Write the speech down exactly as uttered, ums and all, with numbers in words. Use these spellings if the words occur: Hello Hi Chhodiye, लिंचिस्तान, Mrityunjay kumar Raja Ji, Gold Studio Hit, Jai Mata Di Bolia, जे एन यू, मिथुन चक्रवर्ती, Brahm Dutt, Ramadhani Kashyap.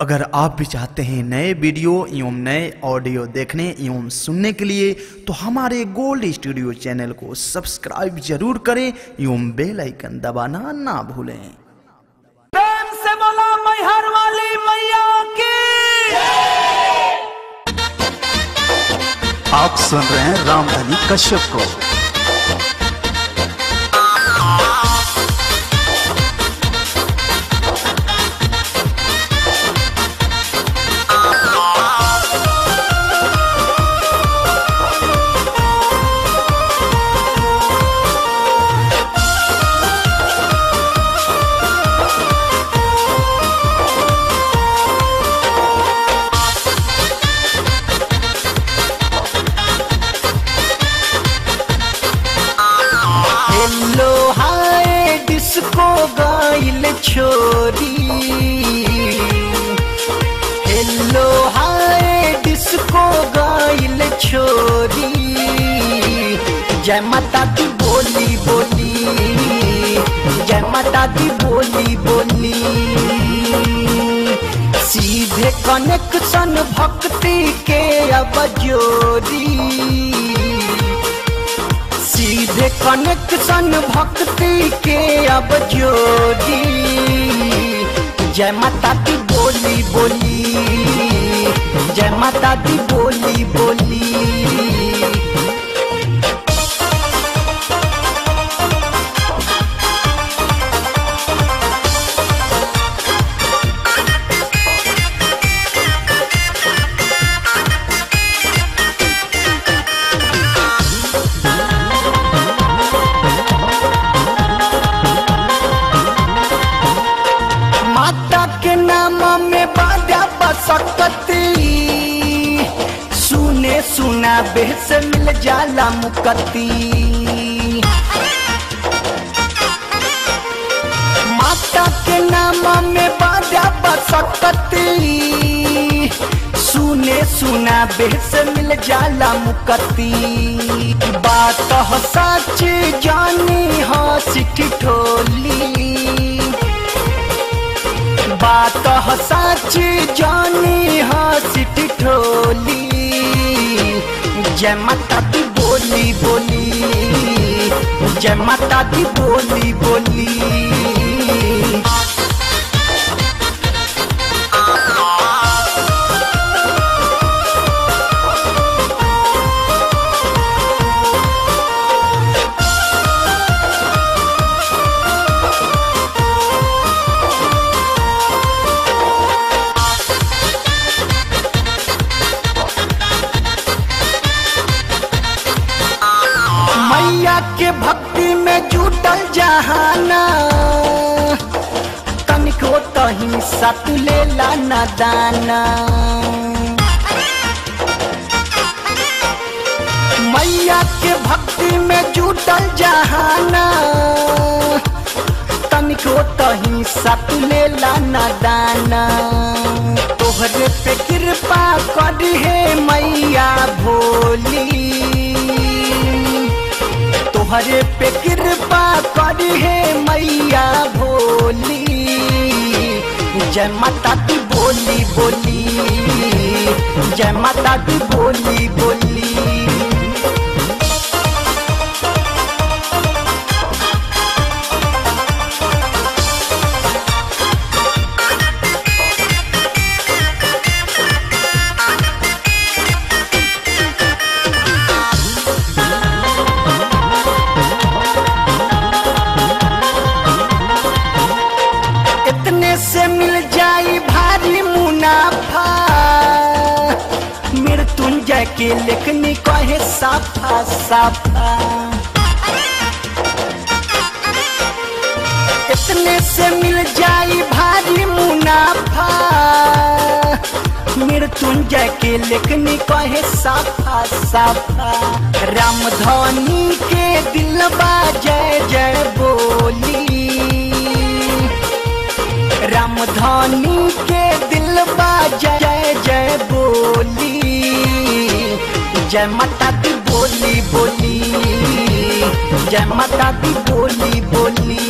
अगर आप भी चाहते हैं नए वीडियो एवं नए ऑडियो देखने एवं सुनने के लिए तो हमारे गोल्ड स्टूडियो चैनल को सब्सक्राइब जरूर करें एवं बेल आइकन दबाना ना भूलें। प्रेम से बोला मैहर वाली मैया की। आप सुन रहे हैं रामधनी कश्यप को। छोरी हेलो हाय डिस्को गाइल छोरी, जय माता दी बोली बोली, जय माता दी बोली बोली। सीधे कनेक्शन भक्ति के अब जोरी, सीधे कनेक्शन भक्ति के अब जोड़ी। जय माता दी बोली बोली, जय माता दी बोली बोली। सुने सुना बेहस मिल जाला मुकती, माता के नाम में बाजा बसकती, सुने सुना बेहस मिल जाला मुकती। बात हो सच जानी हो सिटी ठोली, बात हो सच जानी हो सिटी ठोली। जय माता दी बोली बोली, जय माता दी बोली बोली। के भक्ति में जुटल जहाना, तनिको तही सतु ले ला ना दाना। मैया के भक्ति में जुटल जहाना, तनिको तही सतु ले ला ना दाना। तोहरे पे कृपा करी है मैया भोली, तोहरे पे कृपा करी है मैया भोली। जय माता दी बोली बोली, जय माता दी बोली बोली। से मिल जाई भारी मुनाफा, मृत्युंजय के लेखनी कहे साफा साफा। इतने से मिल जाई भारी मुनाफा, मृत्युंजय के लेखनी कहे साफा साफा। रामधनी के दिलवा जय जय बोली, रामधनी के दिलवा जय जय बोली। जय माता दी बोली बोली, जय माता दी बोली बोली।